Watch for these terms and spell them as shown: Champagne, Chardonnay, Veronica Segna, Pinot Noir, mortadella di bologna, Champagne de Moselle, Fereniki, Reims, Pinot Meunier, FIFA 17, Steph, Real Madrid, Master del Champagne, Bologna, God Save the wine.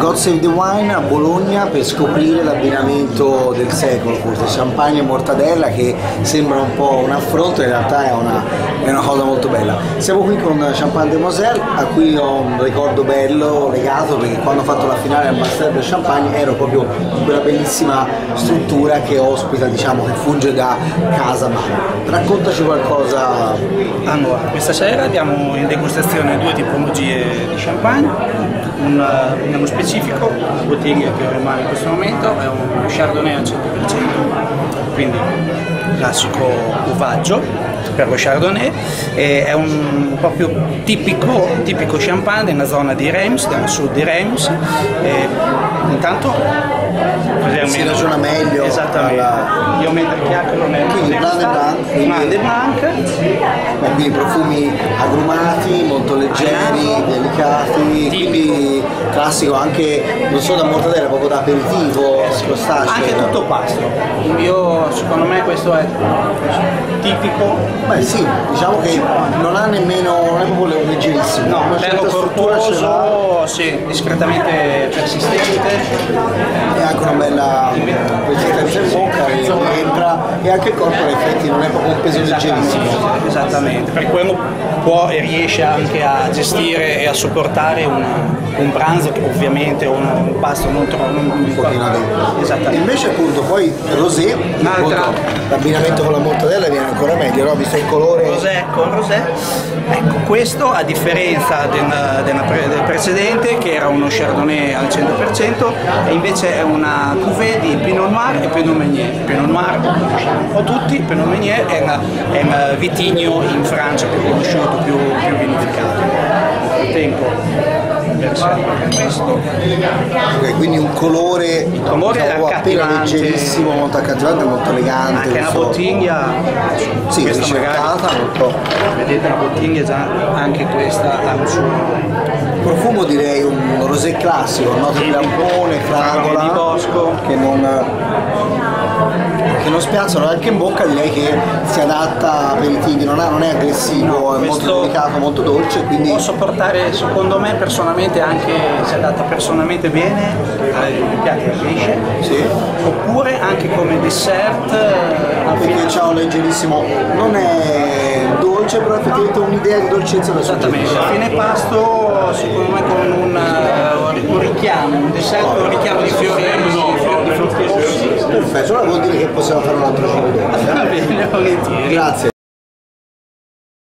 God Save the Wine a Bologna per scoprire l'abbinamento del secolo, forse champagne e mortadella, che sembra un po' un affronto, in realtà è una cosa molto bella. Siamo qui con Champagne de Moselle, a cui ho un ricordo bello legato perché quando ho fatto la finale al Master del Champagne ero proprio in quella bellissima struttura che ospita, diciamo, che funge da casa. Ma raccontaci qualcosa. Allora, questa sera abbiamo in degustazione due tipologie di champagne. Nello specifico, la bottiglia che ho in mano in questo momento è un Chardonnay al 100%, quindi classico uvaggio per lo Chardonnay, e è un proprio tipico champagne nella zona di Reims, del sud di Reims. Intanto si ragiona meglio. Esattamente. Io mi chiacchiero nel quindi profumi agrumati, molto leggeri, delicati, quindi classico anche non solo da mortadella, proprio da aperitivo, crostaceo. Anche tutto pasto. Io secondo me questo è tipico. Beh sì, diciamo che non ha nemmeno, non è proprio leggerissimo. No, una certa struttura ce l'ha. Sì, discretamente persistente, e anche una bella persistenza in bocca che entra, e anche il corpo in effetti non è proprio un peso leggerissimo. Esattamente, per quello può e riesce anche a gestire e a sopportare un pranzo che ovviamente un pasto non pochino dentro. Esattamente. Invece appunto poi rosé, l'abbinamento con la mortadella viene ancora meglio, no? Visto il colore. Rosé con rosé. Ecco, questo a differenza del precedente che era uno Chardonnay al 100%, e invece è una cuvée di Pinot Noir e Pinot Meunier. Pinot Noir lo conosciamo un po' tutti, Pinot Meunier è un vitigno in Francia più conosciuto, più vinificato. Tempo. Okay, quindi un colore, appena leggerissimo, molto accattivante, molto elegante. Anche la bottiglia sì, ricercata molto. Vedete la bottiglia già, anche questa ha un suo profumo, direi un rosé classico, note di lampone, fragola, di bosco, che non spiazzano anche in bocca, direi che si adatta a aperitivi, non è aggressivo, no, è molto delicato, molto dolce, quindi può sopportare, secondo me personalmente, anche si adatta personalmente bene ai piatti di pesce, sì. Oppure anche come dessert, perché c'ha un leggerissimo, non è dolce però effettivamente un'idea di dolcezza da sottolineare. Esattamente, a fine pasto secondo me con un richiamo, un dessert con un richiamo di fiori. Perfetto, allora vuol dire che possiamo fare un altro video. Grazie.